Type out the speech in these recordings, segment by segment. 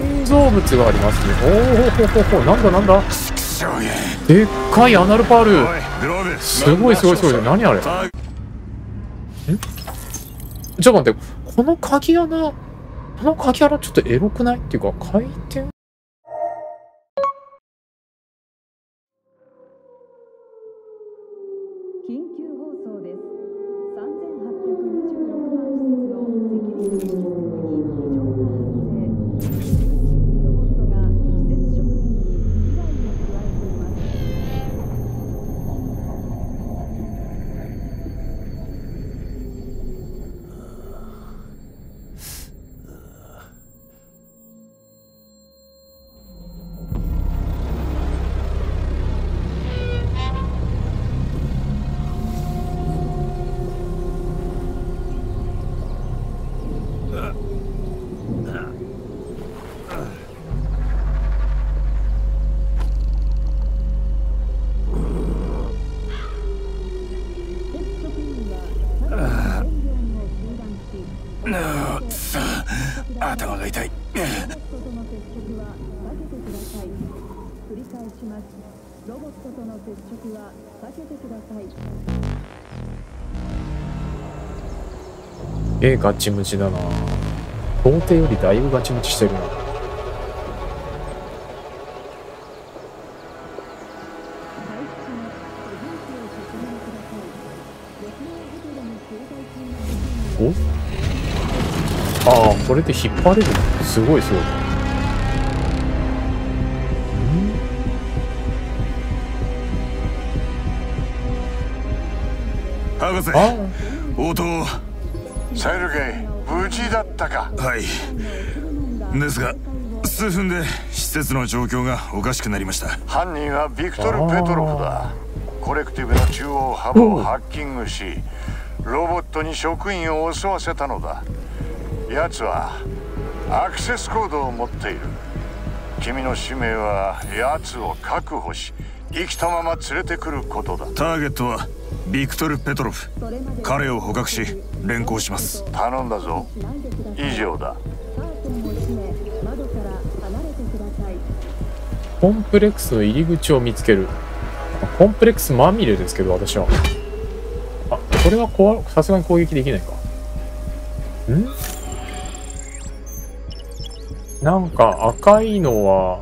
建造物がありますね。おおほほほ、なんだなんだ、でっかいアナルパール、すごいすごいすごい、何あれ、ん、ちょっと待って、この鍵穴ちょっとエロくないっていうか、回転、頭が痛い。ロボットとの接触は避けてください。ガチムチだな。想定よりだいぶガチムチしてるな。ああ、これで引っ張れるのすごいすごい。博士、応答。シャイルゲイ、無事だったか。はい、ですが数分で施設の状況がおかしくなりました。犯人はビクトル・ペトロフだ。コレクティブの中央ハブをハッキングし、ロボットに職員を襲わせたのだ。奴はアクセスコードを持っている。君の使命は奴を確保し、生きたまま連れてくることだ。ターゲットはビクトル・ペトロフ。彼を捕獲し連行します。頼んだぞ。以上だ。コンプレックスの入り口を見つける。コンプレックスまみれですけど、私はあ、これはさすがに攻撃できないか。ん、なんか赤いのは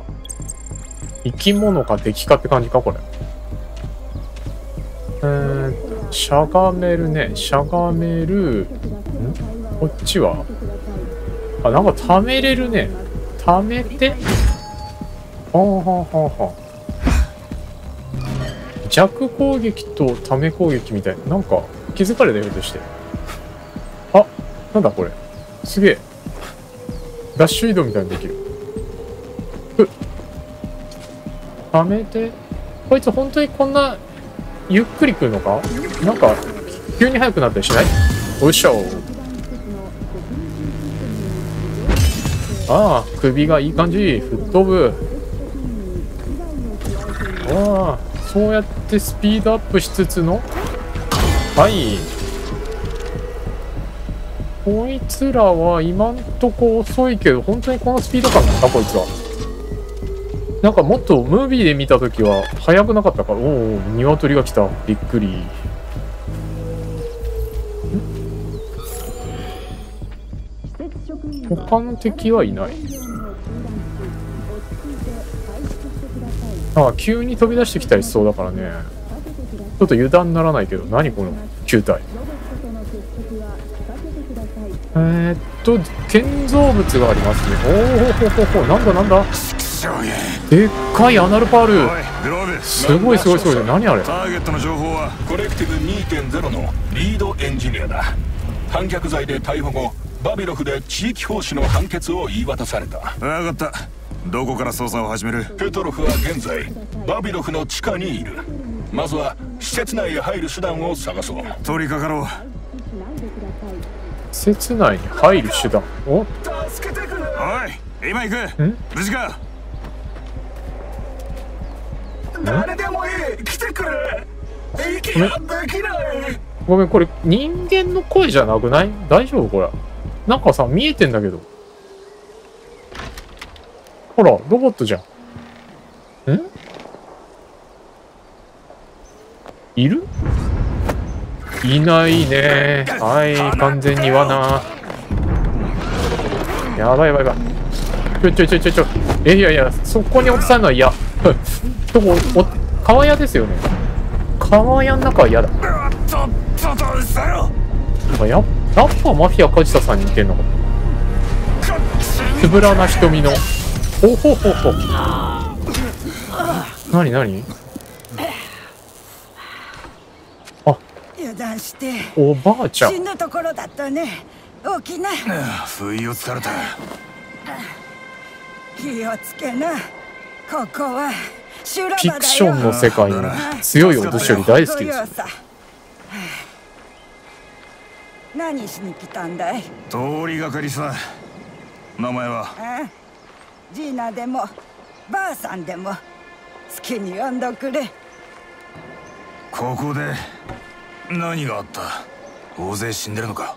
生き物か敵かって感じか、これ。しゃがめるね。しゃがめる。ん、こっちはあ、なんか溜めれるね。溜めて。ほうほうほうほう。弱攻撃と溜め攻撃みたいな。なんか気づかれたようとして。あ、なんだこれ。すげえ。ダッシュ移動みたいにできる。はめて。こいつ本当にこんなゆっくり来るのか。なんか急に速くなったりしない。おいしょ。ああ、首がいい感じ。吹っ飛ぶ。ああ、そうやってスピードアップしつつの。はい、こいつらは今んとこ遅いけど、本当にこのスピード感なんだ、こいつは。なんかもっとムービーで見たときは速くなかったから。おお、鶏が来た。びっくり。ん、他の敵はいない。ああ、急に飛び出してきたりしそうだからね。ちょっと油断ならないけど、何この球体。建造物がありますね。おおほほほ、なんだなんだ、でっかいアナルパール、すごいすごいすごい、何あれ。ターゲットの情報はコレクティブ 2.0 のリードエンジニアだ。反逆罪で逮捕後、バビロフで地域奉仕の判決を言い渡された。分かった、どこから捜査を始める。ペトロフは現在バビロフの地下にいる。まずは施設内へ入る手段を探そう。取り掛かろう。施設内に入る手段。お、助けてくれ。おい、今行く。無事か。誰でもいい、来てくれ。息ができない。ごめん、これ人間の声じゃなくない？大丈夫これ。なんかさ、見えてんだけど。ほら、ロボットじゃん。ん？いる？いないね。はい、完全に罠。やばいやばいやばい。ちょ。え、いやいや、そこに落とさんのは嫌。どこ、川屋ですよね。川屋の中は嫌だ。やっぱマフィア梶田さんに似てるのか。つぶらな瞳の。おほほほ。なになに？あ、おばあちゃん。不意をつかれた。気をつけな。ここは修羅場だよ。フィクションの世界に強いお年寄り大好きです。何しに来たんだい？通りがかりさ。名前は？ジーナでもばあさんでも好きに呼んどくれ。ここで何があった？大勢死んでるのか？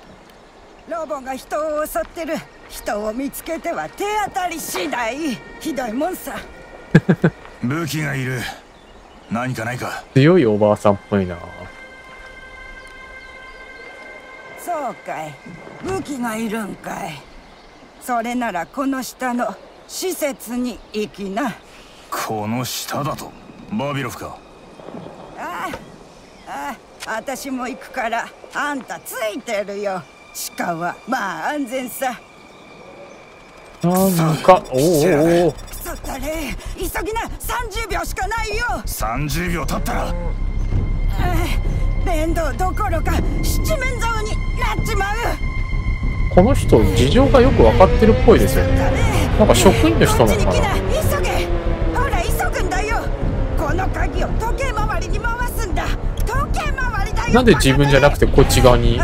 ロボが人を襲ってる。人を見つけては手当たり次第。ひどいもんさ。武器がいる。何かないか。強いおばあさんっぽいな。そうかい。武器がいるんかい。それならこの下の施設に行きな。この下だと？バビロフか。ああ、私も行くからあんたついてるよ。鹿はまあ安全さ。なんか、おお。くそったれ、急ぎな。30秒しかないよ。30秒経ったら面倒どころか七面倒になっちまう。この人事情がよく分かってるっぽいですよね。なんか職員の人なのかな。急げ。ほら急ぐんだよ。この鍵を時計回りに回すんだ。時計回りだよ。なんで自分じゃなくてこっち側に。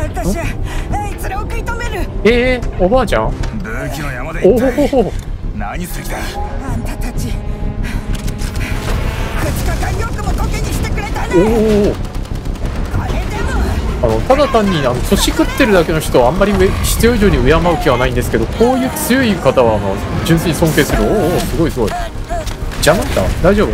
おばあちゃん。おほほほ。何する気だ。あんたたち。2日間よくもコケにしてくれたね。ただ単に年食ってるだけの人はあんまり必要以上に敬う気はないんですけど、こういう強い方は純粋に尊敬する。おお、すごいすごい。邪魔だ。大丈夫？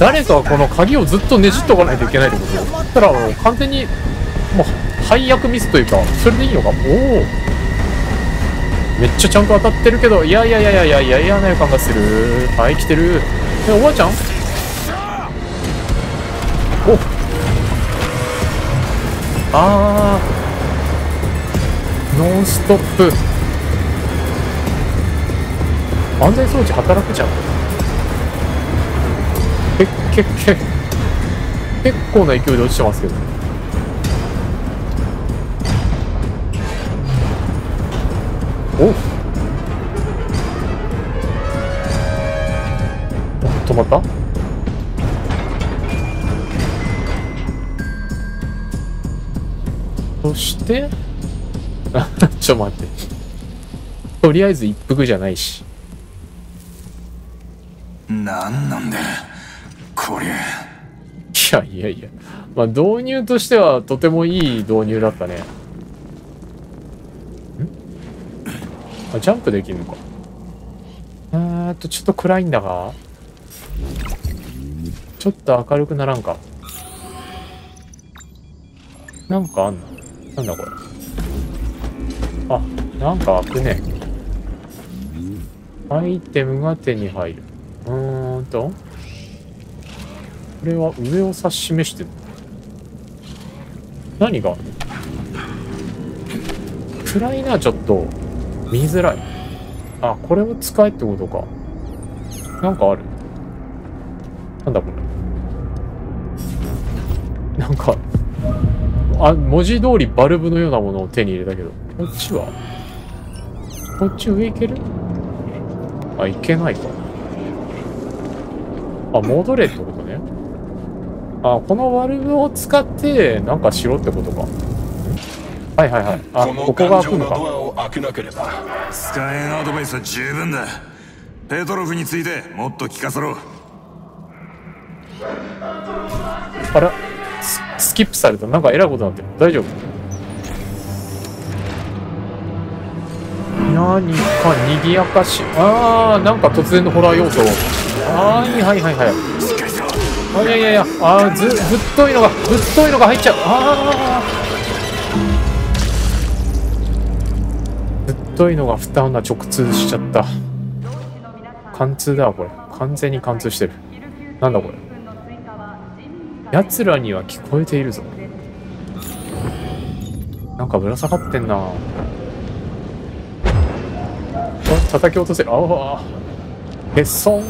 誰かこの鍵をずっとねじっとかないといけないってことよ。だから完全にもう配役ミスというか、それでいいのか。おお、めっちゃちゃんと当たってるけど、いや嫌な予感がする。はい、来てる。おばあちゃん。お、あー、ノンストップ安全装置働くじゃん。結構な勢いで落ちてますけど、止まった。そしてちょっと待って、とりあえず一服じゃないし。なんなんだこれ。いや、まあ導入としてはとてもいい導入だったね。ん？あ、ジャンプできるのか。ちょっと暗いんだが、ちょっと明るくならんか。なんかあんの？なんだこれ。あ、なんか開くね。アイテムが手に入る。これは上を指し示してる。何があるの？暗いな、ちょっと見づらい。あ、これを使えってことか。なんかある。なんだこれ。なんか、あ、文字通りバルブのようなものを手に入れたけど、こっちは？こっち上行ける？あ、行けないか。あ、戻れってことね。あ、このバルブを使ってなんかしろってことか。はい。あ、ここが開くのか。使えんアドバイスは十分だ。ペトロフについてもっと聞かせろ。あら、スキップされた。なんかえらいことになってる。大丈夫？何か賑やかし、あー、なんか突然のホラー要素。はいはいはいはい。あ、いやいやいや、あー、ぶっといのが入っちゃう。あー、ぶっといのが負担な、直通しちゃった。貫通だわこれ。完全に貫通してる。なんだこれ。奴らには聞こえているぞ。なんかぶら下がってんな。叩き落とせる。ああ、へっそん。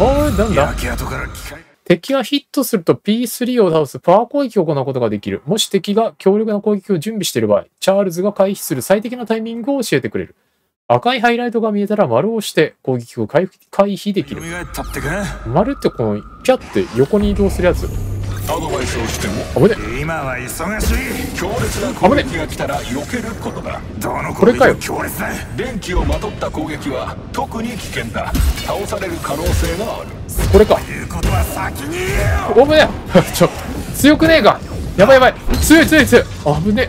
おい、なんだ。敵がヒットすると P3 を倒すパワー攻撃を行うことができる。もし敵が強力な攻撃を準備している場合、チャールズが回避する最適なタイミングを教えてくれる。赤いハイライトが見えたら丸を押して攻撃を回避できる。丸ってこのピャって横に移動するやつ。アドバイスをしても今は忙しい。強烈な攻撃が来たら避けることだ。これかよ。電気をまとった攻撃は特に危険だ。倒される可能性がある。これか。おぶねちょ、強くねえか。やばいやばい。強い。危ねえ。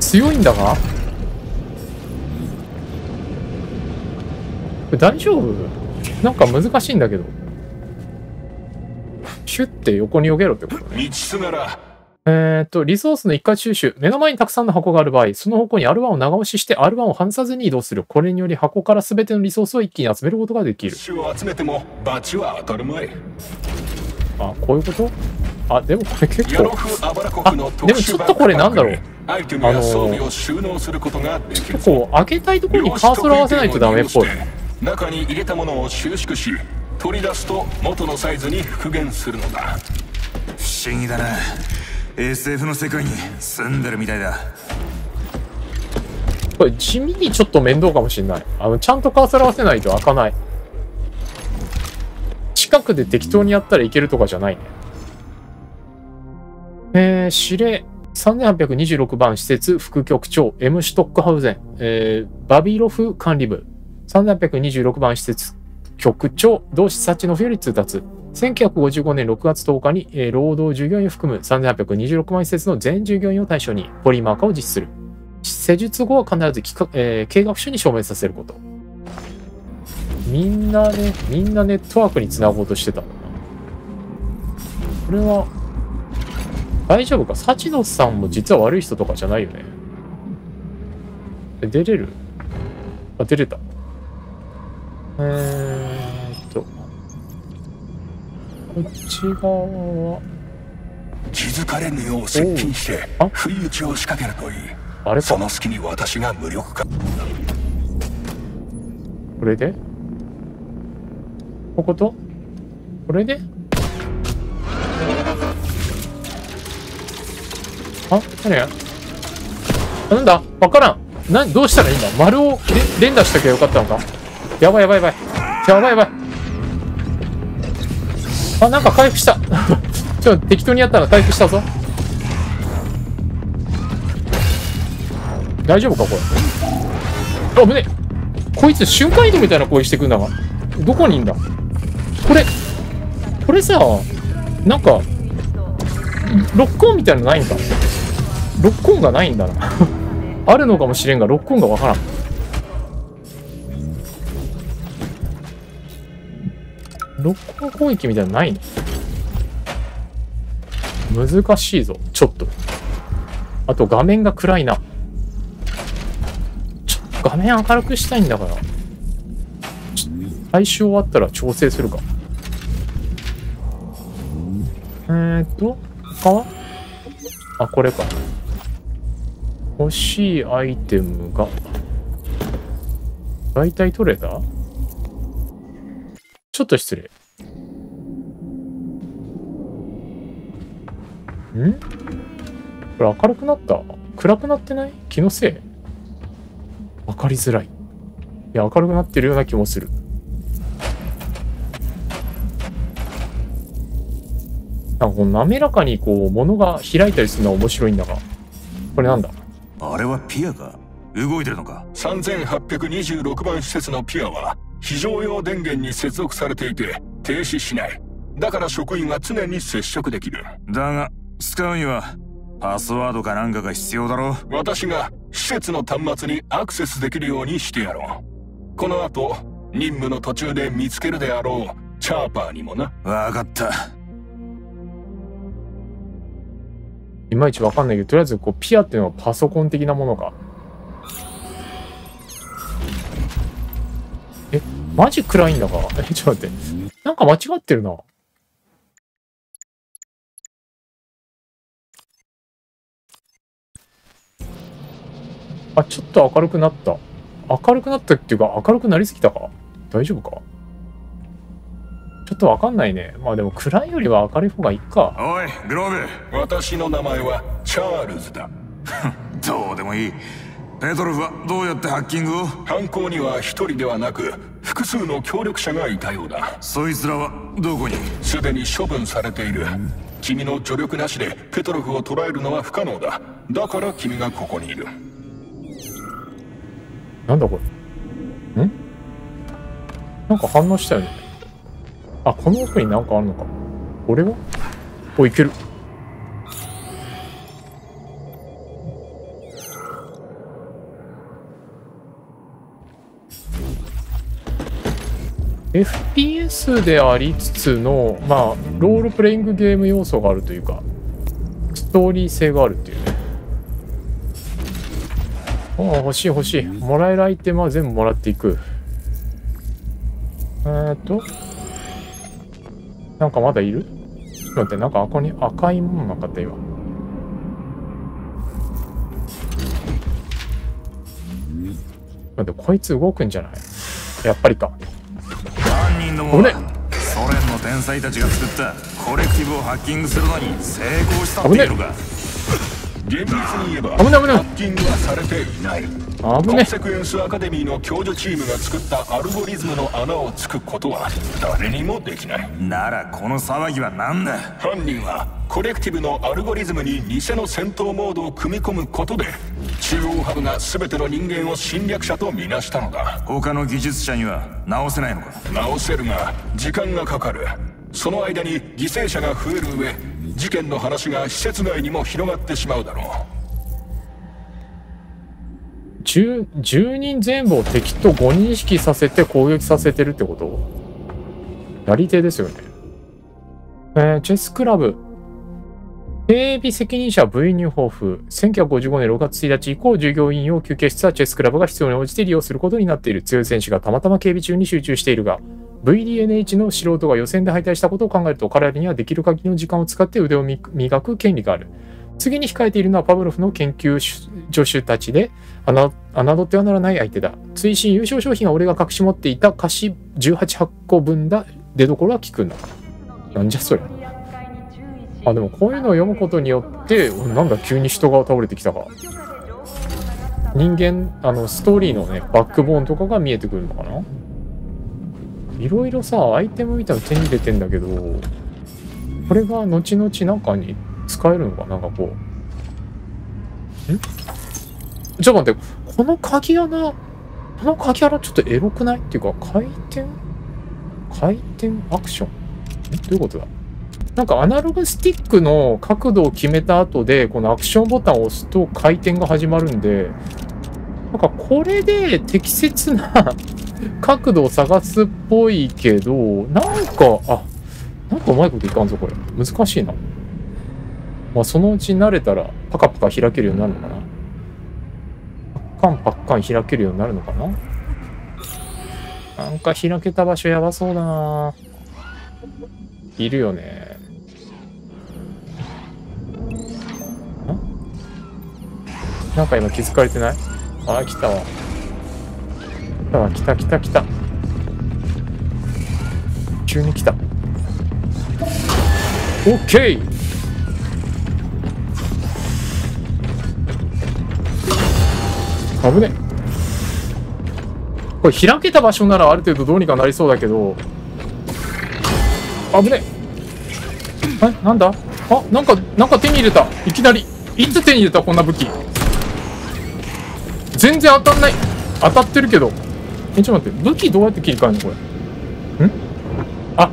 強いんだが。これ大丈夫？なんか難しいんだけど。シュッて横に避けろってことね。リソースの一回収集。目の前にたくさんの箱がある場合、その方向に R1 を長押しして R1 を離さずに移動する。これにより箱から全てのリソースを一気に集めることができる。あ、こういうこと？あ、でもこれ結構。あ、でもちょっとこれなんだろう。ちょっとこう、開けたいところにカーソル合わせないとダメっぽい。中に入れたものを収縮し、取り出すと元のサイズに復元するのだ。不思議だな。 SF の世界に住んでるみたいだ。これ地味にちょっと面倒かもしれない。ちゃんとカーソル合わせないと開かない。近くで適当にやったらいけるとかじゃないね。指令3826番施設副局長 M シュトックハウゼン、バビロフ管理部3826番施設局長同志サチノフより通達。1955年6月10日に、労働従業員を含む3826万施設の全従業員を対象にポリマーカーを実施する。施術後は必ず計画書に証明させること。みんなネットワークにつなごうとしてたんだな。これは大丈夫か。サチノさんも実は悪い人とかじゃないよね。出れる？あ、出れた。こっち側は気づかれぬよう接近して不意打ちを仕掛けるといい。あれか、その隙に私が無力化。これでここと、これで、あ、何や、なんだわからん。どうしたらいいんだ。丸を連打しときゃよかったのか。やばい。あ、なんか回復した。ちょっと適当にやったら回復したぞ。大丈夫かこれ。あぶね。こいつ瞬間移動みたいな声してくんだが。どこにいんだこれさ、なんか、ロックオンみたいなのないんか。ロックオンがないんだな。あるのかもしれんが、ロックオンがわからん。ロックオン攻撃みたいなのないの？難しいぞ、ちょっと。あと画面が暗いな。ちょっと画面明るくしたいんだから。最初終わったら調整するか。他は？あ、これか。欲しいアイテムが。大体取れた？ちょっと失礼。ん？これ明るくなった？暗くなってない？気のせい？わかりづらい。いや、明るくなってるような気もする。なんかこう滑らかにこう物が開いたりするのは面白いんだが。これなんだ？あれはピアが動いてるのか。3826番施設のピアは。非常用電源に接続されていて停止しない。だから職員は常に接触できる。だが使うにはパスワードかなんかが必要だろう。私が施設の端末にアクセスできるようにしてやろう。この後任務の途中で見つけるであろうチャーパーにもな。分かった。いまいち分かんないけど、とりあえずこうピアっていうのはパソコン的なものか。え、マジ暗いんだから。え、ちょっと待って、なんか間違ってるな。あ、ちょっと明るくなった。明るくなったっていうか明るくなりすぎたか。大丈夫か、ちょっとわかんないね。まあでも暗いよりは明るい方がいいか。おいグローブ、私の名前はチャールズだ。どうでもいい。ペトロフはどうやってハッキングを？犯行には一人ではなく複数の協力者がいたようだ。そいつらはどこに？すでに処分されている。君の助力なしでペトロフを捕らえるのは不可能だ。だから君がここにいる。なんだこれ。ん？なんか反応したよね。あ、この奥になんかあるのか。これは？お、いける。FPS でありつつの、まあ、ロールプレイングゲーム要素があるというか、ストーリー性があるっていうね。ああ、欲しい欲しい。もらえるアイテムは全部もらっていく。なんかまだいる？ちょっと待って、なんかここに赤いものなかった今。待って、こいつ動くんじゃない？やっぱりか。ごめん。ソ連の天才たちが作ったコレクティブをハッキングするのに成功したっていうのか。厳密に言えばハッキングはされていない。コンセクエンスアカデミーの共助チームが作ったアルゴリズムの穴をつくことは誰にもできない。ならこの騒ぎは何だ。犯人はコレクティブのアルゴリズムに偽の戦闘モードを組み込むことで中央ハブが全ての人間を侵略者とみなしたのだ。他の技術者には直せないのか。直せるが時間がかかる。その間に犠牲者が増える上、事件の話が施設内にも広がってしまうだろう。10人全部を敵と5人意識させて攻撃させてるってこと？やり手ですよね。チェスクラブ警備責任者 V ニューホーフ。1955年6月1日以降、従業員を休憩したチェスクラブが必要に応じて利用することになっている。強い選手がたまたま警備中に集中しているが、VDNH の素人が予選で敗退したことを考えると、彼らにはできる限りの時間を使って腕を磨く権利がある。次に控えているのはパブロフの研究助手たちで、侮ってはならない相手だ。追伸優勝商品は俺が隠し持っていた菓子18箱個分だ。出どころは聞くんだ。なんじゃそりゃ。あ、でもこういうのを読むことによって、なんだ急に人が倒れてきたか。人間、ストーリーのね、バックボーンとかが見えてくるのかな。いろいろさ、アイテムみたいなの手に入れてんだけど、これが後々なんかに使えるのかなんかこう。ちょっと待って、この鍵穴ちょっとエロくないっていうか、回転アクション。どういうことだ。なんかアナログスティックの角度を決めた後で、このアクションボタンを押すと回転が始まるんで、なんかこれで適切な角度を探すっぽいけど、なんか、あ、なんかうまいこといかんぞ、これ。難しいな。まあ、そのうち慣れたら、パカパカ開けるようになるのかな。パッカン開けるようになるのかな。なんか開けた場所やばそうだな。いるよね。なんか今気づかれてない？あ、来たわ。来た。急に来た。オッケー。危ね。これ開けた場所ならある程度どうにかなりそうだけど。危ね。え、なんだ？あ、なんか手に入れた。いきなり。いつ手に入れたこんな武器。全然当たんない。当たってるけど。ちょっと待って、武器どうやって切り替えんのこれ。んあん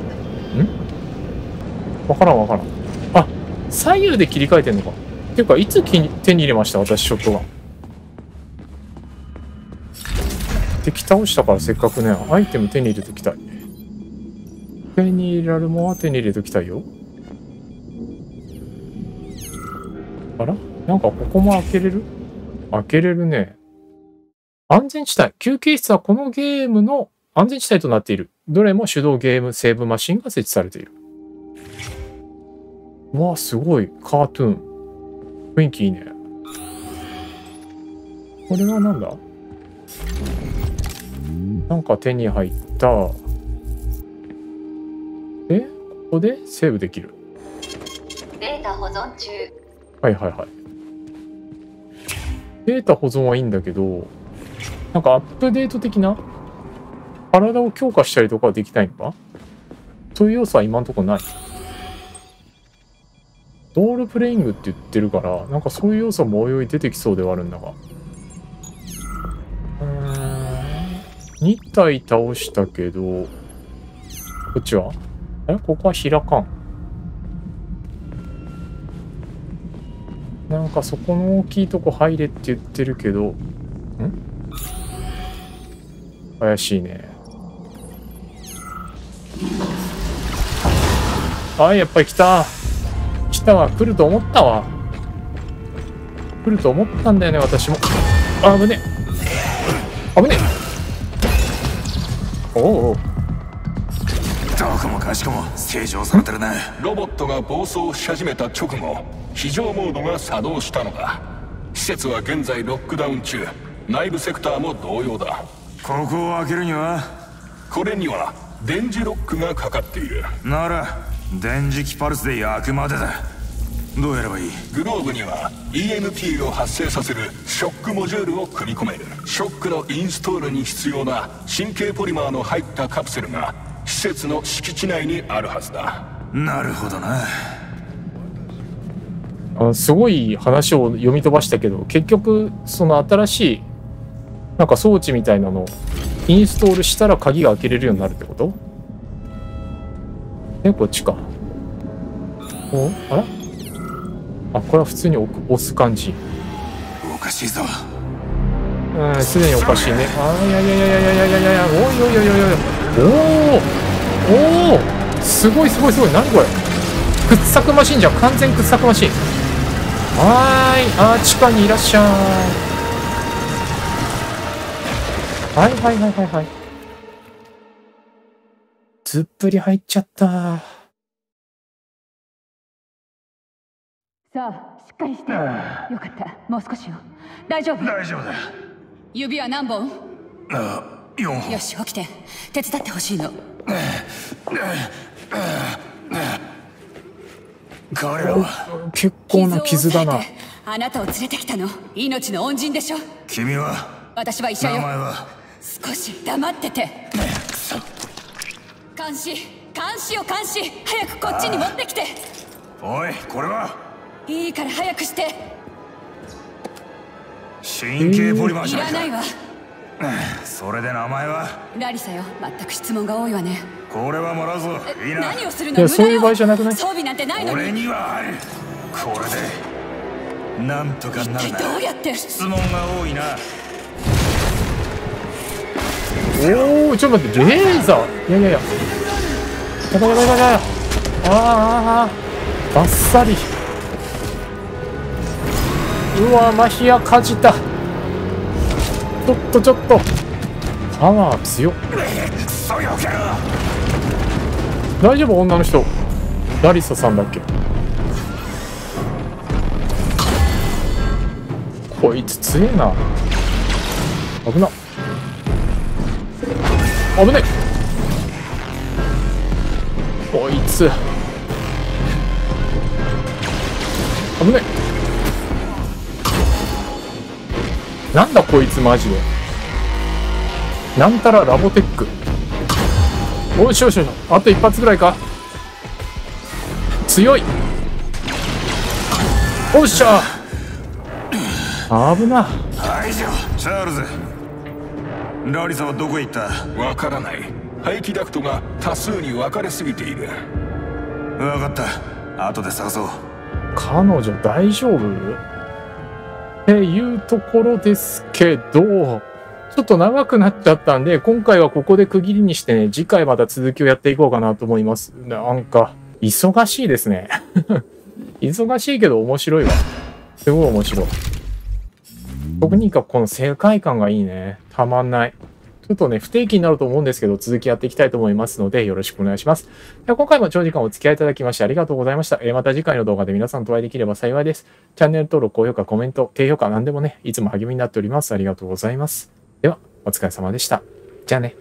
わからん。あ、左右で切り替えてんのか。っていうかいつ手に入れました、私ショットガン。敵倒したからせっかくね、アイテム手に入れてきたい。手に入れられるもんは手に入れてきたいよ。あら、なんかここも開けれる？開けれるね。安全地帯。休憩室はこのゲームの安全地帯となっている。どれも手動ゲームセーブマシンが設置されている。うわ、すごい。カートゥーン。雰囲気いいね。これはなんだ？なんか手に入った。で、ここでセーブできる。データ保存中。はいはいはい。データ保存はいいんだけど、なんかアップデート的な体を強化したりとかはできないのか？そういう要素は今のところない。ロールプレイングって言ってるから、なんかそういう要素もおいおい出てきそうではあるんだが。2体倒したけど、こっちは？え？ここは開かん。なんかそこの大きいとこ入れって言ってるけど、ん？怪しいね。あ、やっぱり来た。来たわ。来ると思ったわ。来ると思ったんだよね、私も。あぶね。あぶね。おう。どこもかしこも正常されてるな。ロボットが暴走し始めた直後、非常モードが作動したのだ。施設は現在ロックダウン中。内部セクターも同様だ。ここを開けるには、これには電磁ロックがかかっている。なら電磁気パルスで焼くまでだ。どうやればいい？グローブには EMP を発生させるショックモジュールを組み込める。ショックのインストールに必要な神経ポリマーの入ったカプセルが施設の敷地内にあるはずだ。なるほどな。すごい話を読み飛ばしたけど、結局その新しいなんか装置みたいなのをインストールしたら鍵が開けれるようになるってこと？ね、こっちか。お、あら？あ、これは普通に押す感じ。おかしいぞ。うん、すでにおかしいね。あー、いやいやいやいやいやいやいやいや、おーおー、すごいすごいすごい。何これ、掘削マシンじゃん。完全掘削マシン。はーい、あー、地下にいらっしゃい。はいはいはいはいはい。ずっぷり入っちゃった。さあ、しっかりして。よかった、もう少しよ。大丈夫だ。指は何本？あ、4本。よし、起きて手伝ってほしいの。彼らは結構な傷だな。あなたを連れてきたの、命の恩人でしょ。君は？私は医者よ。名前は？少し黙ってて。監視、監視。早くこっちに持ってきて。おい、これは？いいから早くして。神経ポリマーじゃないか。いらないわ。それで名前は？ラリサよ。全く質問が多いわね。これはもらうぞ。いいな。何をするの？いや、そういう場合じゃなくない？装備なんてないのに。俺にはある。これでなんとかなるな。一体どうやって？質問が多いな。おお、ちょっと待って、レーザー。いやいやいや、やばいやばいやばい。ああ、バッサリ。うわ、マヒアかじった。ちょっとパワー強っ。大丈夫？女の人、ラリサさんだっけ？こいつ強えな。危な、危ねえ。こいつ危ねえ。なんだこいつマジで。なんたらラボテック。おいしょ、しょ、あと一発ぐらいか。強い。おっしゃー、危な。チャールズ、ラリザはどこへ行った？わからない。排気ダクトが多数に分かれすぎている。わかった、後で探そう。彼女大丈夫っていうところですけど、ちょっと長くなっちゃったんで、今回はここで区切りにしてね、次回また続きをやっていこうかなと思います。なんか、忙しいですね。忙しいけど面白いわ。すごい面白い。特にかこの世界観がいいね。たまんない。ちょっとね、不定期になると思うんですけど、続きやっていきたいと思いますので、よろしくお願いします。では今回も長時間お付き合いいただきましてありがとうございました。また次回の動画で皆さんとお会いできれば幸いです。チャンネル登録、高評価、コメント、低評価、何でもね、いつも励みになっております。ありがとうございます。では、お疲れ様でした。じゃあね。